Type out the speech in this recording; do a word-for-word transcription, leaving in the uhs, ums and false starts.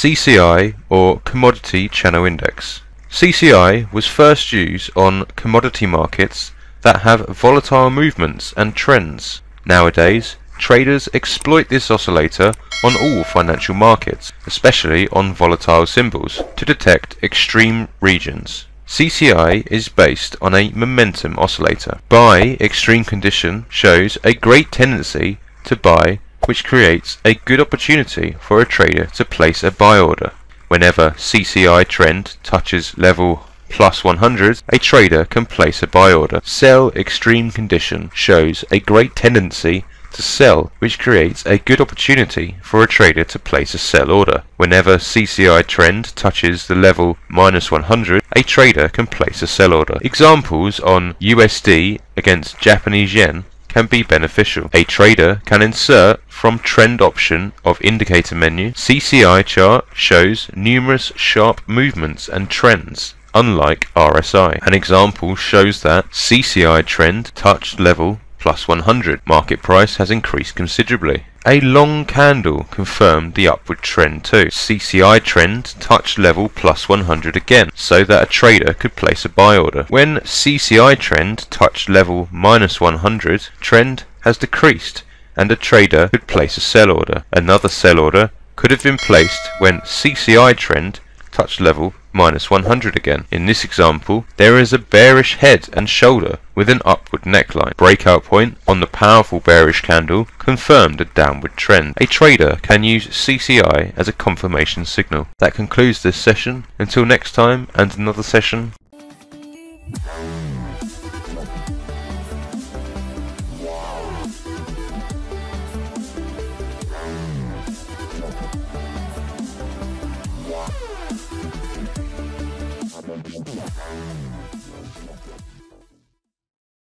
C C I or Commodity Channel Index. C C I was first used on commodity markets that have volatile movements and trends. Nowadays, traders exploit this oscillator on all financial markets, especially on volatile symbols, to detect extreme regions. C C I is based on a momentum oscillator. Buy extreme condition shows a great tendency to buy, which creates a good opportunity for a trader to place a buy order. Whenever C C I trend touches level plus one hundred, a trader can place a buy order. Sell extreme condition shows a great tendency to sell, which creates a good opportunity for a trader to place a sell order. Whenever C C I trend touches the level minus one hundred, a trader can place a sell order. Examples on U S D against Japanese yen can be beneficial. A trader can insert from trend option of indicator menu. C C I chart shows numerous sharp movements and trends, unlike R S I. An example shows that C C I trend touched level plus one hundred. Market price has increased considerably. A long candle confirmed the upward trend too. C C I trend touched level plus one hundred again, so that a trader could place a buy order. When C C I trend touched level minus one hundred, trend has decreased and a trader could place a sell order. Another sell order could have been placed when C C I trend touched level minus one hundred again. In this example, there is a bearish head and shoulder with an upward neckline. Breakout point on the powerful bearish candle confirmed a downward trend. A trader can use C C I as a confirmation signal. That concludes this session. Until next time and another session. We'll be right back.